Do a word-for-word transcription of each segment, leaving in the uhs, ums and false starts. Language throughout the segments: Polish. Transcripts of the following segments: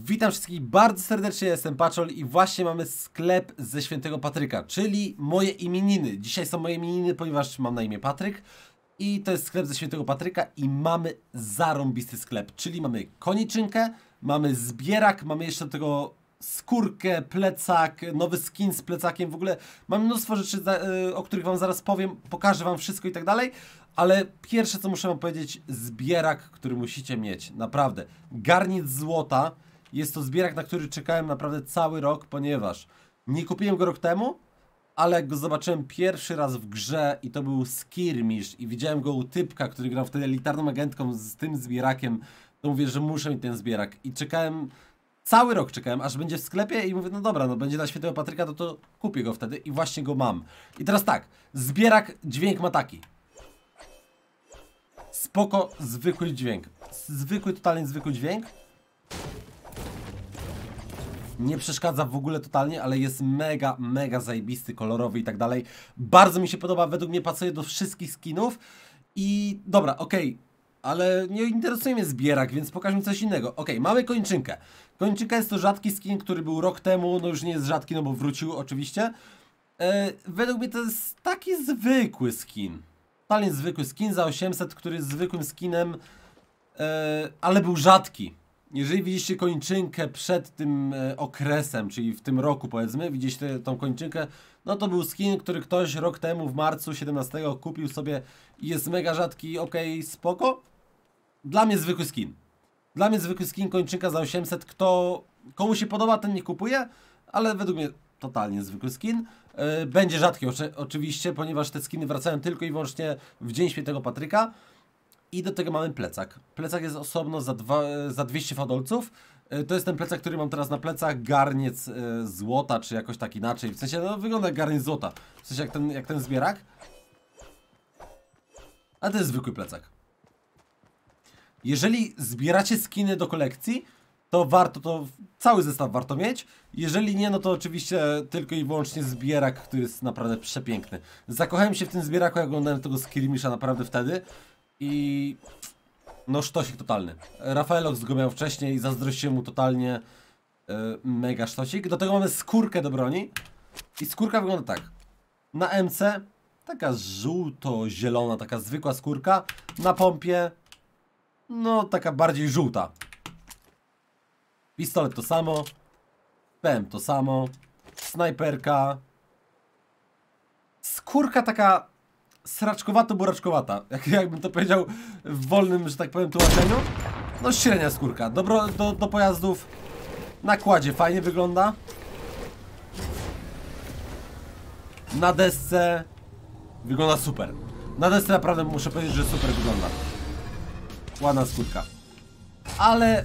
Witam wszystkich bardzo serdecznie, jestem Paczol i właśnie mamy sklep ze Świętego Patryka, czyli moje imieniny. Dzisiaj są moje imieniny, ponieważ mam na imię Patryk i to jest sklep ze Świętego Patryka i mamy zarąbisty sklep, czyli mamy koniczynkę, mamy zbierak, mamy jeszcze do tego skórkę, plecak, nowy skin z plecakiem, w ogóle mam mnóstwo rzeczy, o których wam zaraz powiem, pokażę wam wszystko i tak dalej. Ale pierwsze co muszę wam powiedzieć, zbierak, który musicie mieć, naprawdę, garniec złota. Jest to zbierak, na który czekałem naprawdę cały rok, ponieważ nie kupiłem go rok temu, ale jak go zobaczyłem pierwszy raz w grze i to był Skirmish i widziałem go u typka, który grał wtedy elitarną agentką z tym zbierakiem, to mówię, że muszę mieć ten zbierak i czekałem, cały rok czekałem, aż będzie w sklepie i mówię, no dobra, no będzie dla Świętego Patryka, to to kupię go wtedy i właśnie go mam. I teraz tak, zbierak, dźwięk ma taki. Spoko, zwykły dźwięk, zwykły, totalnie zwykły dźwięk. Nie przeszkadza w ogóle totalnie, ale jest mega, mega zajebisty, kolorowy i tak dalej. Bardzo mi się podoba, według mnie pasuje do wszystkich skinów. I dobra, okej, okay, ale nie interesuje mnie zbierak, więc pokaż mi coś innego. Okej, okay, mamy kończynkę. Kończynka jest to rzadki skin, który był rok temu, no już nie jest rzadki, no bo wrócił oczywiście. Yy, według mnie to jest taki zwykły skin. Totalnie zwykły skin za osiemset, który jest zwykłym skinem, yy, ale był rzadki. Jeżeli widzieliście kończynkę przed tym e, okresem, czyli w tym roku powiedzmy, widzieliście tą kończynkę, no to był skin, który ktoś rok temu w marcu siedemnastego kupił sobie i jest mega rzadki, okej, okay, spoko. Dla mnie zwykły skin. Dla mnie zwykły skin, kończynka za osiemset, kto, komu się podoba, ten nie kupuje, ale według mnie totalnie zwykły skin. E, będzie rzadki oczy, oczywiście, ponieważ te skiny wracają tylko i wyłącznie w Dzień Świętego Patryka. I do tego mamy plecak. Plecak jest osobno za, dwa, za dwieście fadolców. To jest ten plecak, który mam teraz na plecach. Garniec y, złota, czy jakoś tak inaczej. W sensie, no wygląda jak garniec złota. W sensie, jak ten, jak ten zbierak. A to jest zwykły plecak. Jeżeli zbieracie skiny do kolekcji, to warto to... Cały zestaw warto mieć. Jeżeli nie, no to oczywiście tylko i wyłącznie zbierak, który jest naprawdę przepiękny. Zakochałem się w tym zbieraku, jak oglądałem tego Skirmisha naprawdę wtedy. I no sztosik totalny. Rafael Ox go miał wcześniej i zazdrościłem mu totalnie, yy, mega sztosik. Do tego mamy skórkę do broni. I skórka wygląda tak. Na M C taka żółto-zielona, taka zwykła skórka. Na pompie no taka bardziej żółta. Pistolet to samo. P M to samo. Snajperka. Skórka taka... sraczkowato-buraczkowata, jak, jakbym to powiedział w wolnym, że tak powiem, tłumaczeniu. No średnia skórka, dobro do, do pojazdów. Na kładzie fajnie wygląda. Na desce wygląda super. Na desce naprawdę muszę powiedzieć, że super wygląda. Ładna skórka. Ale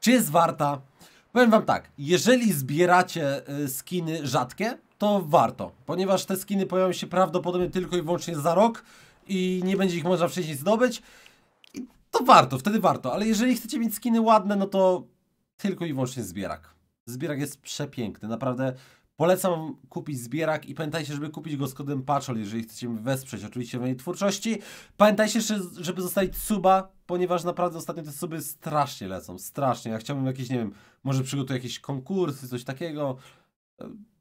czy jest warta? Powiem wam tak, jeżeli zbieracie y, skiny rzadkie, to warto, ponieważ te skiny pojawią się prawdopodobnie tylko i wyłącznie za rok i nie będzie ich można wcześniej zdobyć. I to warto, wtedy warto, ale jeżeli chcecie mieć skiny ładne, no to tylko i wyłącznie zbierak. Zbierak jest przepiękny, naprawdę polecam kupić zbierak i pamiętajcie, żeby kupić go z kodem Paczol, jeżeli chcecie mnie wesprzeć oczywiście w mojej twórczości. Pamiętajcie, żeby zostawić suba, ponieważ naprawdę ostatnio te suby strasznie lecą, strasznie. Ja chciałbym jakieś, nie wiem, może przygotuję jakieś konkursy, coś takiego.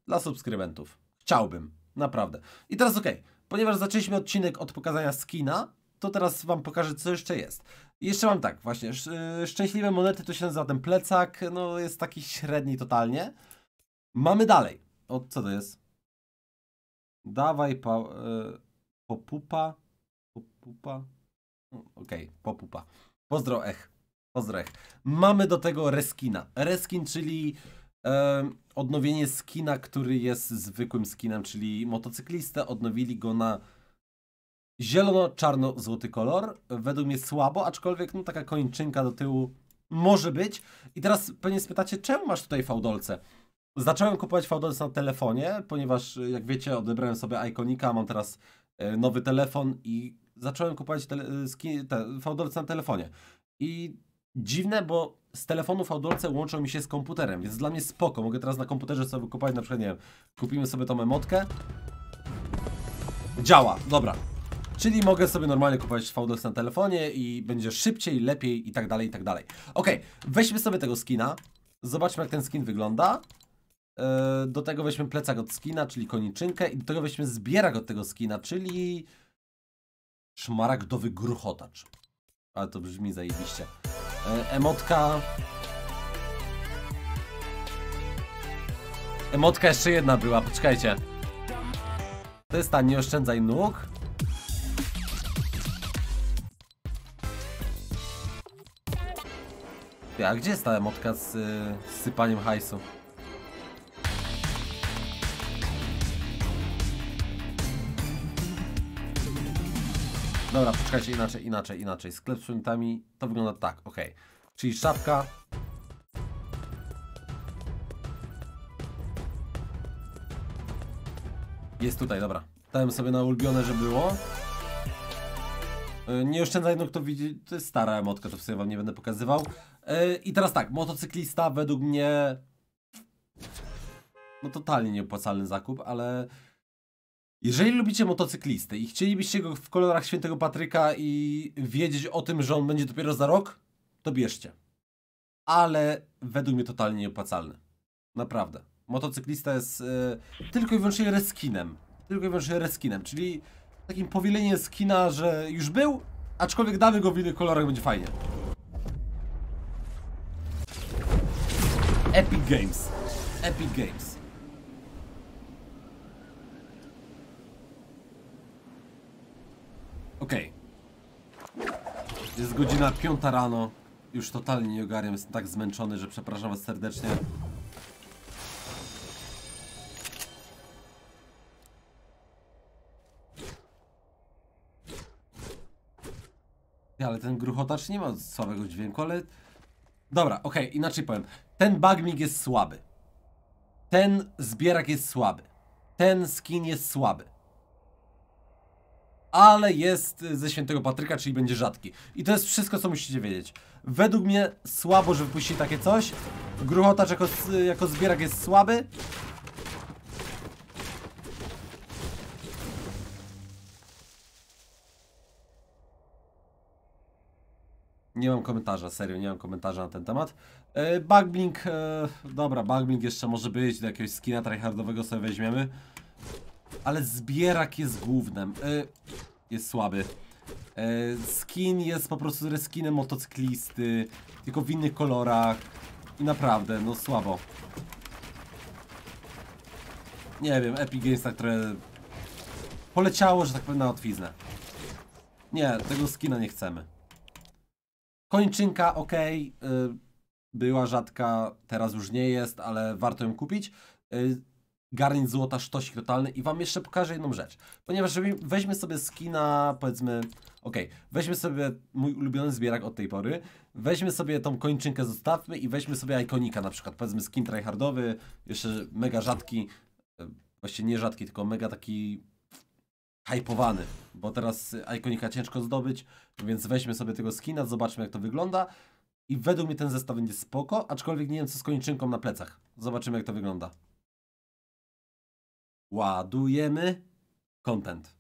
Dla subskrybentów. Chciałbym. Naprawdę. I teraz okej. Okay. Ponieważ zaczęliśmy odcinek od pokazania skina, to teraz wam pokażę, co jeszcze jest. I jeszcze mam tak, właśnie. Sz szczęśliwe monety, to się nazywa ten plecak. No, jest taki średni totalnie. Mamy dalej. O, co to jest? Dawaj pa... Y popupa. Popupa. Okej, okay. Popupa. Pozdro ech. Pozdro ech. Mamy do tego reskina. Reskin, czyli... Yy, odnowienie skina, który jest zwykłym skinem, czyli motocyklistę. Odnowili go na zielono-czarno-złoty kolor. Według mnie słabo, aczkolwiek no, taka kończynka do tyłu może być. I teraz pewnie spytacie, czemu masz tutaj fałdolce? Zacząłem kupować fałdolce na telefonie, ponieważ jak wiecie, odebrałem sobie Iconika, mam teraz yy, nowy telefon i zacząłem kupować yy, te, fałdolce na telefonie. I dziwne, bo z telefonu fałdolce łączą mi się z komputerem, więc dla mnie spoko. Mogę teraz na komputerze sobie kupować, na przykład, nie wiem, kupimy sobie tą emotkę. Działa, dobra. Czyli mogę sobie normalnie kupować V D S na telefonie i będzie szybciej, lepiej i tak dalej, i tak dalej. Okej, weźmy sobie tego skina. Zobaczmy, jak ten skin wygląda. Yy, do tego weźmy plecak od skina, czyli koniczynkę. I do tego weźmy zbierak od tego skina, czyli... szmaragdowy gruchotacz. Ale to brzmi zajebiście. Yy, emotka... Emotka jeszcze jedna była, poczekajcie. To jest ta, nie oszczędzaj nóg. A gdzie jest ta emotka z, z sypaniem hajsu? Dobra, poczekajcie, inaczej, inaczej, inaczej. Sklep z przedmiotami, to wygląda tak, ok. Czyli szafka. Jest tutaj, dobra. Dałem sobie na ulubione, że było. Nie oszczędzaj nóg, to widzi, to jest stara emotka, to w sobie wam nie będę pokazywał. I teraz tak, motocyklista według mnie... no totalnie nieopłacalny zakup, ale... jeżeli lubicie motocyklistę i chcielibyście go w kolorach Świętego Patryka i wiedzieć o tym, że on będzie dopiero za rok, to bierzcie. Ale według mnie totalnie nieopłacalny. Naprawdę. Motocyklista jest yy, tylko i wyłącznie reskinem. Tylko i wyłącznie reskinem, czyli takim powielenie skina, że już był, aczkolwiek damy go w innych kolorach, będzie fajnie. Epic Games. Epic Games. Okej. Jest godzina piąta rano. Już totalnie nie ogarniam, jestem tak zmęczony, że przepraszam was serdecznie. Ale ten gruchotacz nie ma słabego dźwięku, ale... dobra, okej, okay, inaczej powiem. Ten bagmik jest słaby. Ten zbierak jest słaby. Ten skin jest słaby. Ale jest ze Świętego Patryka, czyli będzie rzadki. I to jest wszystko, co musicie wiedzieć. Według mnie słabo, że wypuścili takie coś. Gruchotacz jako, jako zbierak jest słaby. Nie mam komentarza, serio, nie mam komentarza na ten temat. Yy, Bugblink, yy, dobra, Bugblink jeszcze może być, do jakiegoś skina tryhardowego sobie weźmiemy. Ale zbierak jest głównym, yy, jest słaby. Yy, skin jest po prostu reskinem motocyklisty, tylko w innych kolorach. I naprawdę, no słabo. Nie wiem, Epic Games tak trochę poleciało, że tak powiem, na łatwiznę. Nie, tego skina nie chcemy. Kończynka, ok, yy, była rzadka, teraz już nie jest, ale warto ją kupić. Yy, garnic złota, sztosik totalny. I wam jeszcze pokażę jedną rzecz. Ponieważ weźmy sobie skina, powiedzmy, ok, weźmy sobie mój ulubiony zbierak od tej pory. Weźmy sobie tą kończynkę, zostawmy i weźmy sobie ikonika na przykład. Powiedzmy skin tryhardowy, jeszcze mega rzadki, yy, właściwie nie rzadki, tylko mega taki... hypowany, bo teraz ikonika ciężko zdobyć, więc weźmy sobie tego skina, zobaczmy, jak to wygląda. I według mnie ten zestaw będzie spoko, aczkolwiek nie wiem, co z kończynką na plecach. Zobaczymy, jak to wygląda. Ładujemy content.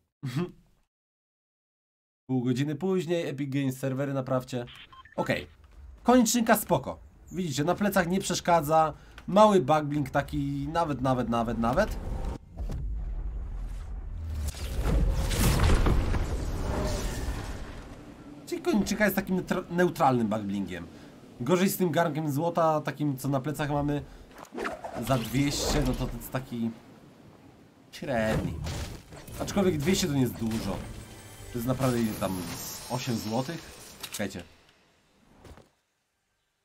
Pół godziny później, Epic Games, serwery naprawcie. Okej, kończynka spoko. Widzicie, na plecach nie przeszkadza. Mały bugblink taki, nawet, nawet, nawet, nawet. Kończyka jest takim neutralnym bugblingiem. Gorzej z tym garnkiem złota, takim co na plecach mamy za dwieście, no to jest taki średni. Aczkolwiek dwieście to nie jest dużo. To jest naprawdę tam osiem złotych. Czekajcie.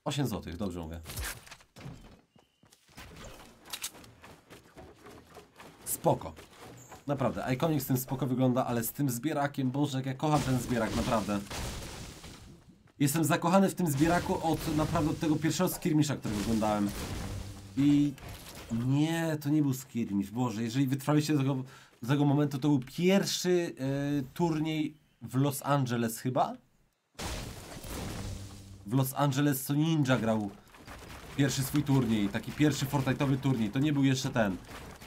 osiem złotych, dobrze mówię. Spoko. Naprawdę, Iconic z tym spoko wygląda, ale z tym zbierakiem, boże, jak ja kocham ten zbierak, naprawdę. Jestem zakochany w tym zbieraku od naprawdę od tego pierwszego skirmisza, którego oglądałem. I nie, to nie był skirmisz, boże, jeżeli wytrwaliście do tego, do tego momentu, to był pierwszy yy, turniej w Los Angeles chyba? W Los Angeles co Ninja grał pierwszy swój turniej, taki pierwszy Fortnite'owy turniej, to nie był jeszcze ten.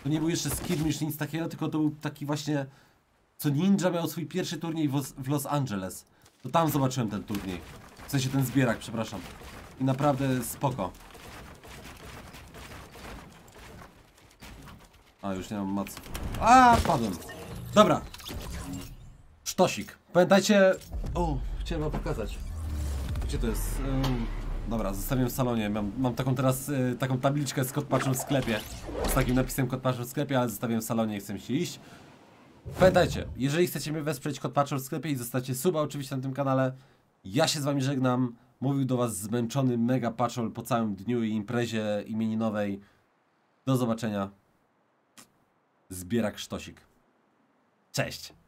To nie był jeszcze skirmish, nic takiego, tylko to był taki właśnie co Ninja miał swój pierwszy turniej w Los Angeles. To tam zobaczyłem ten turniej. W sensie ten zbierak, przepraszam. I naprawdę spoko. A, już nie mam macy. A, padłem. Dobra. Sztosik. Pamiętajcie... O, chciałem wam pokazać. Gdzie to jest? Ym... Dobra, zostawiłem w salonie. Mam, mam taką teraz y, taką tabliczkę z kotpaczem w sklepie. Z takim napisem kotpaczem w sklepie, ale zostawiłem w salonie, chcę się iść. Pamiętajcie, jeżeli chcecie mnie wesprzeć kotpaczem w sklepie i zostawcie suba oczywiście na tym kanale. Ja się z wami żegnam. Mówił do was zmęczony mega Paczol po całym dniu i imprezie imieninowej. Do zobaczenia. Zbierak sztosik. Cześć!